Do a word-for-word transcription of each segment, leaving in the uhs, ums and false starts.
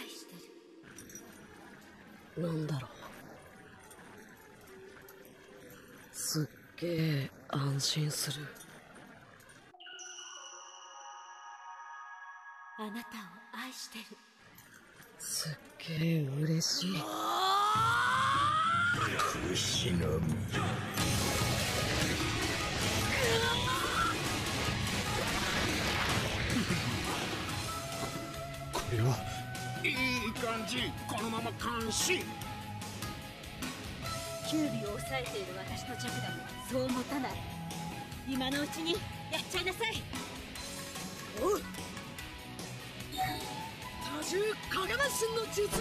愛してる。なんだろう、すっげえ安心する。あなたを愛してる。すっげえ嬉しい。苦しのみこれはいい感じ。このまま監視。キュービを抑えている私のチャクラもそう持たない。今のうちにやっちゃいなさい。おう、多重影分身の術。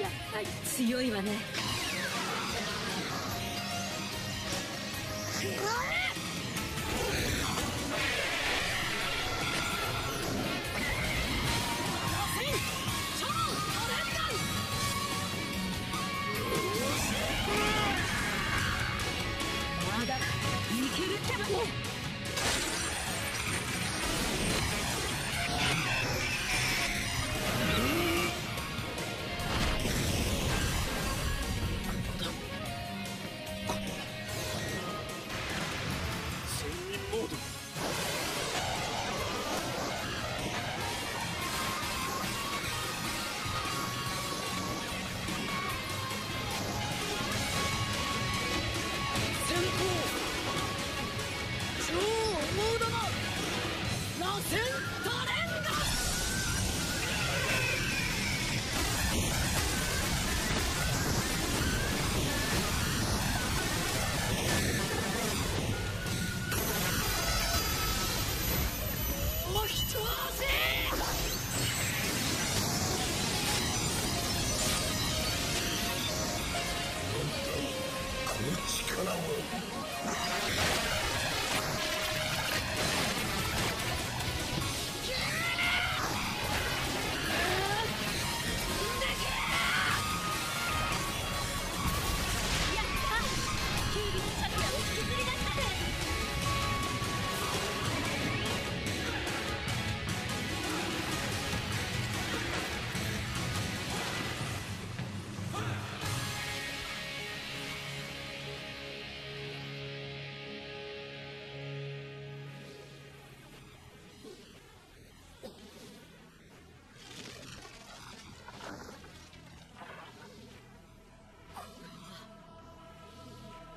やっぱり強いわね。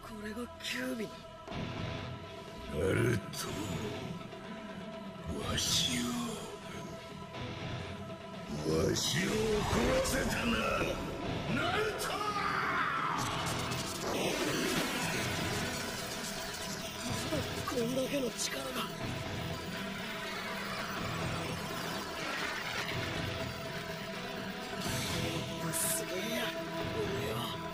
これがキュービー。ナルト、わしをわしを壊せたな、ナルト。こんだけの力が。すげえや、俺は。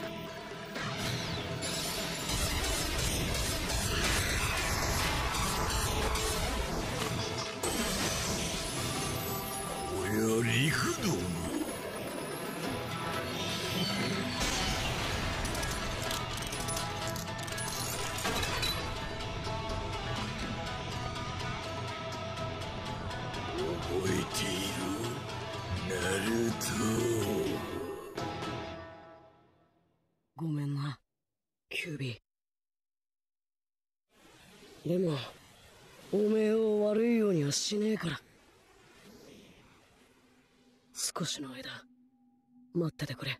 陸道の覚えている、ナルト。ごめんな、キュービー。でもおめえを悪いようにはしねえから。少しの間待っててくれ。